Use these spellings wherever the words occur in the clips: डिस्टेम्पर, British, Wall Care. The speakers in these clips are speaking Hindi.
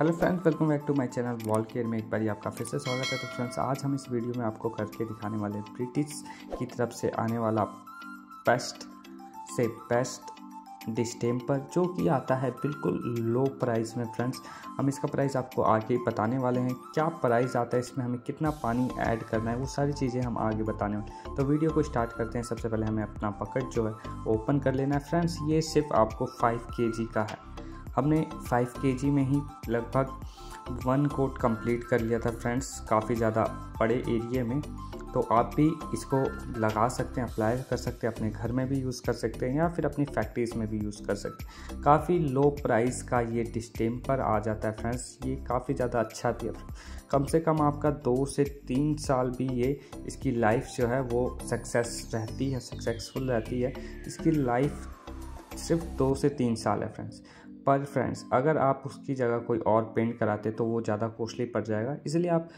Hello friends, welcome back to my channel wall care में एक बार आपका फिर से स्वागत है। तो फ्रेंड्स, आज हम इस वीडियो में आपको करके दिखाने वाले ब्रिटिश की तरफ से आने वाला पेस्ट से पेस्ट डिस्टेम्पर जो कि आता है बिल्कुल लो प्राइस में। फ्रेंड्स, हम इसका प्राइस आपको आगे बताने वाले हैं, क्या प्राइस आता है, इसमें हमें कितना पानी ऐड करना है, वो सारी चीज़ें हम आगे बताने वाले हैं। तो वीडियो को स्टार्ट करते हैं। सबसे पहले हमें अपना बकेट जो है ओपन कर लेना है। फ्रेंड्स, ये सिर्फ आपको 5 kg का है। हमने 5 kg में ही लगभग 1 कोट कंप्लीट कर लिया था। फ्रेंड्स, काफ़ी ज़्यादा बड़े एरिया में, तो आप भी इसको लगा सकते हैं, अप्लाई कर सकते हैं, अपने घर में भी यूज़ कर सकते हैं या फिर अपनी फैक्ट्रीज में भी यूज़ कर सकते हैं। काफ़ी लो प्राइस का ये डिस्टेम्पर आ जाता है। फ्रेंड्स, ये काफ़ी ज़्यादा अच्छा भी है। कम से कम आपका 2 से 3 साल भी ये इसकी लाइफ जो है वो सक्सेसफुल रहती है। इसकी लाइफ सिर्फ 2 से 3 साल है। फ्रेंड्स, पर फ्रेंड्स अगर आप उसकी जगह कोई और पेंट कराते तो वो ज़्यादा कॉस्टली पड़ जाएगा, इसलिए आप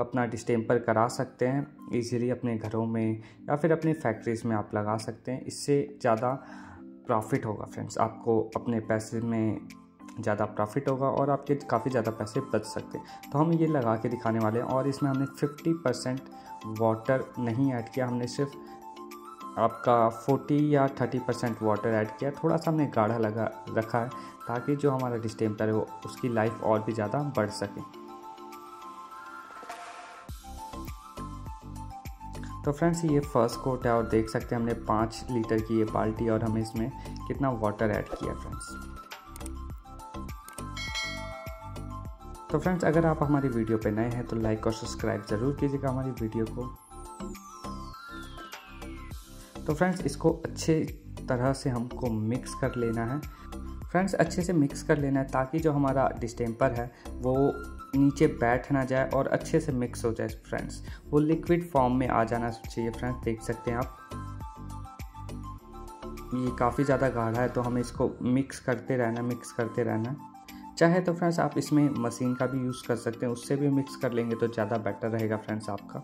अपना डिस्टेम्पर करा सकते हैं इजीली अपने घरों में या फिर अपनी फैक्ट्रीज़ में आप लगा सकते हैं। इससे ज़्यादा प्रॉफिट होगा। फ्रेंड्स, आपको अपने पैसे में ज़्यादा प्रॉफिट होगा और आपके काफ़ी ज़्यादा पैसे बच सकते हैं। तो हम ये लगा के दिखाने वाले हैं। और इसमें हमने 50% वाटर नहीं ऐड किया, हमने सिर्फ आपका 40 या 30% वाटर ऐड किया। थोड़ा सा हमने गाढ़ा लगा रखा है ताकि जो हमारा डिस्टेम्पर है वो उसकी लाइफ और भी ज़्यादा बढ़ सके। तो फ्रेंड्स, ये फर्स्ट कोट है और देख सकते हैं हमने 5 लीटर की ये बाल्टी और हमें इसमें कितना वाटर ऐड किया। फ्रेंड्स, तो फ्रेंड्स अगर आप हमारी वीडियो पे नए हैं तो लाइक और सब्सक्राइब ज़रूर कीजिएगा हमारी वीडियो को। तो फ्रेंड्स, इसको अच्छे तरह से हमको मिक्स कर लेना है। फ्रेंड्स, अच्छे से मिक्स कर लेना है ताकि जो हमारा डिस्टेम्पर है वो नीचे बैठ ना जाए और अच्छे से मिक्स हो जाए। फ्रेंड्स, वो लिक्विड फॉर्म में आ जाना चाहिए। फ्रेंड्स, देख सकते हैं आप ये काफ़ी ज़्यादा गाढ़ा है, तो हमें इसको मिक्स करते रहना है। चाहे तो फ्रेंड्स आप इसमें मशीन का भी यूज़ कर सकते हैं, उससे भी मिक्स कर लेंगे तो ज़्यादा बेटर रहेगा। फ्रेंड्स, आपका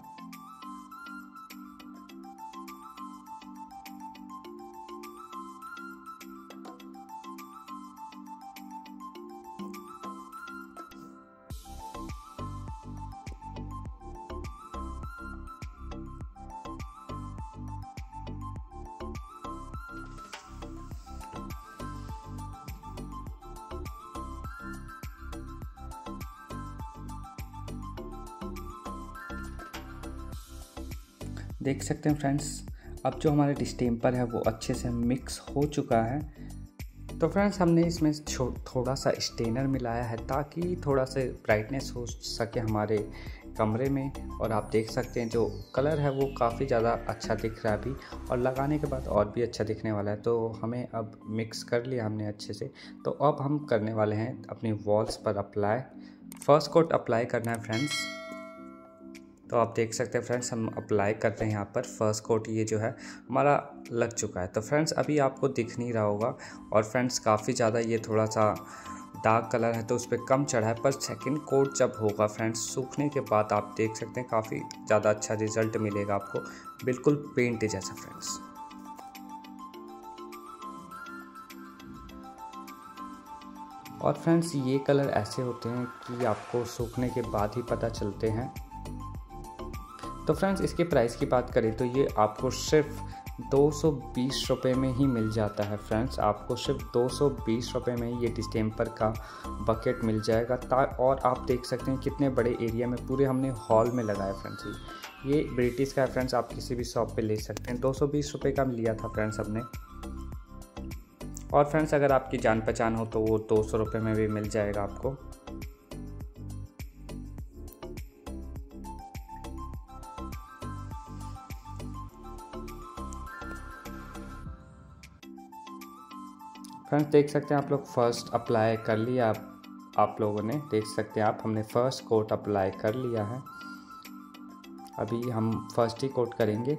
देख सकते हैं। फ्रेंड्स, अब जो हमारा डिस्टेम्पर है वो अच्छे से मिक्स हो चुका है। तो फ्रेंड्स, हमने इसमें थोड़ा सा स्टेनर मिलाया है ताकि थोड़ा से ब्राइटनेस हो सके हमारे कमरे में। और आप देख सकते हैं जो कलर है वो काफ़ी ज़्यादा अच्छा दिख रहा है अभी, और लगाने के बाद और भी अच्छा दिखने वाला है। तो हमें अब मिक्स कर लिया हमने अच्छे से। तो अब हम करने वाले हैं अपनी वॉल्स पर अप्लाई। फर्स्ट कोट अप्लाई करना है। फ्रेंड्स, तो आप देख सकते हैं फ्रेंड्स हम अप्लाई करते हैं यहाँ पर। फर्स्ट कोट ये जो है हमारा लग चुका है। तो फ्रेंड्स, अभी आपको दिख नहीं रहा होगा, और फ्रेंड्स काफ़ी ज़्यादा ये थोड़ा सा डार्क कलर है तो उस पर कम चढ़ा है, पर सेकंड कोट जब होगा फ्रेंड्स सूखने के बाद आप देख सकते हैं काफ़ी ज़्यादा अच्छा रिजल्ट मिलेगा आपको, बिल्कुल पेंट जैसा। फ्रेंड्स, और फ्रेंड्स ये कलर ऐसे होते हैं कि आपको सूखने के बाद ही पता चलते हैं। तो फ्रेंड्स, इसके प्राइस की बात करें तो ये आपको सिर्फ 220 रुपये में ही मिल जाता है। फ्रेंड्स, आपको सिर्फ 220 रुपये में ही ये डिस्टेम्पर का बकेट मिल जाएगा। और आप देख सकते हैं कितने बड़े एरिया में, पूरे हमने हॉल में लगाया। फ्रेंड्स, ये ब्रिटिश का है। फ्रेंड्स, आप किसी भी शॉप पे ले सकते हैं। 220 रुपये का लिया था फ्रेंड्स हमने। और फ्रेंड्स अगर आपकी जान पहचान हो तो वो 200 रुपये में भी मिल जाएगा आपको। फ्रेंड्स, देख सकते हैं आप लोग फर्स्ट अप्लाई कर लिया। आप लोगों ने देख सकते हैं आप, हमने फर्स्ट कोट अप्लाई कर लिया है। अभी हम फर्स्ट ही कोट करेंगे।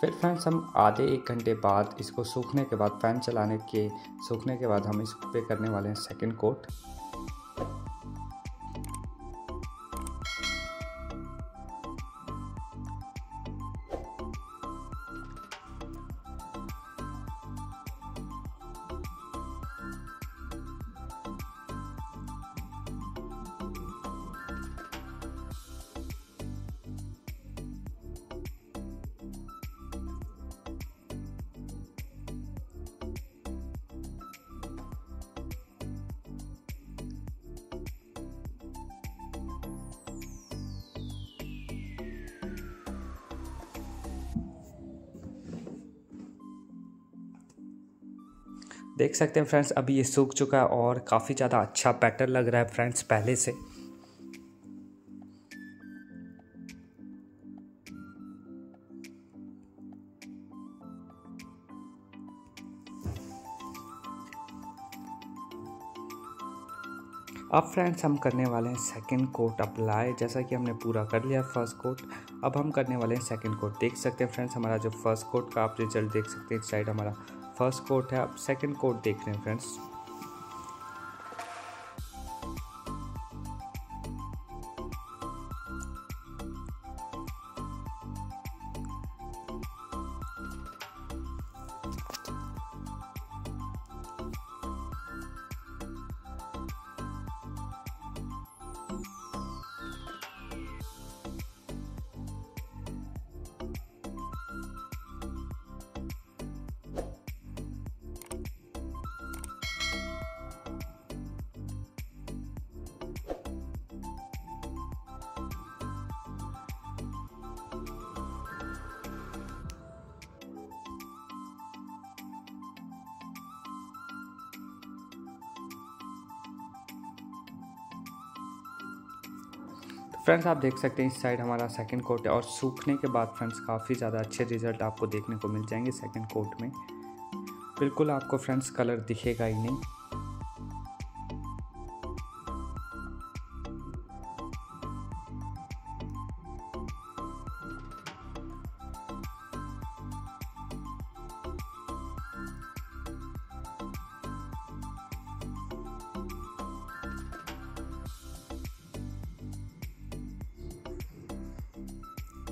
फिर फ्रेंड्स हम आधे 1 घंटे बाद, इसको सूखने के बाद, फैन चलाने के सूखने के बाद हम इस पे करने वाले हैं सेकंड कोट। देख सकते हैं फ्रेंड्स अभी ये सूख चुका है और काफ़ी ज़्यादा अच्छा पैटर्न लग रहा है फ्रेंड्स पहले से। अब फ्रेंड्स हम करने वाले हैं सेकंड कोट अप्लाई। जैसा कि हमने पूरा कर लिया फर्स्ट कोट, अब हम करने वाले हैं सेकंड कोट। देख सकते हैं फ्रेंड्स हमारा जो फर्स्ट कोट का आप रिजल्ट देख सकते हैं, एक साइड हमारा फर्स्ट कोट है, आप सेकंड कोट देख रहे हैं फ्रेंड्स। फ्रेंड्स आप देख सकते हैं इस साइड हमारा सेकंड कोट है और सूखने के बाद फ्रेंड्स काफ़ी ज़्यादा अच्छे रिजल्ट आपको देखने को मिल जाएंगे सेकंड कोट में। बिल्कुल आपको फ्रेंड्स कलर दिखेगा ही नहीं।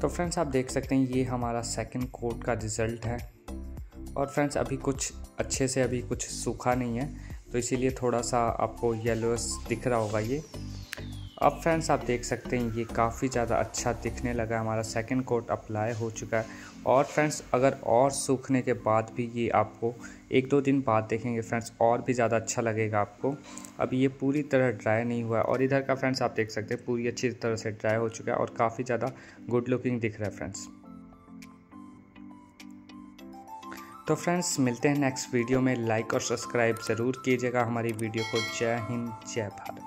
तो फ्रेंड्स आप देख सकते हैं ये हमारा सेकंड कोट का रिज़ल्ट है। और फ्रेंड्स अभी कुछ अच्छे से अभी कुछ सूखा नहीं है तो इसीलिए थोड़ा सा आपको येलोस दिख रहा होगा ये। अब फ्रेंड्स आप देख सकते हैं ये काफ़ी ज़्यादा अच्छा दिखने लगा है, हमारा सेकंड कोट अप्लाई हो चुका है। और फ्रेंड्स अगर और सूखने के बाद भी ये आपको एक दो दिन बाद देखेंगे फ्रेंड्स और भी ज़्यादा अच्छा लगेगा आपको। अभी ये पूरी तरह ड्राई नहीं हुआ है और इधर का फ्रेंड्स आप देख सकते हैं पूरी अच्छी तरह से ड्राई हो चुका है और काफ़ी ज़्यादा गुड लुकिंग दिख रहा है फ्रेंड्स। तो फ्रेंड्स मिलते हैं नेक्स्ट वीडियो में, लाइक और सब्सक्राइब ज़रूर कीजिएगा हमारी वीडियो को। जय हिंद जय भारत,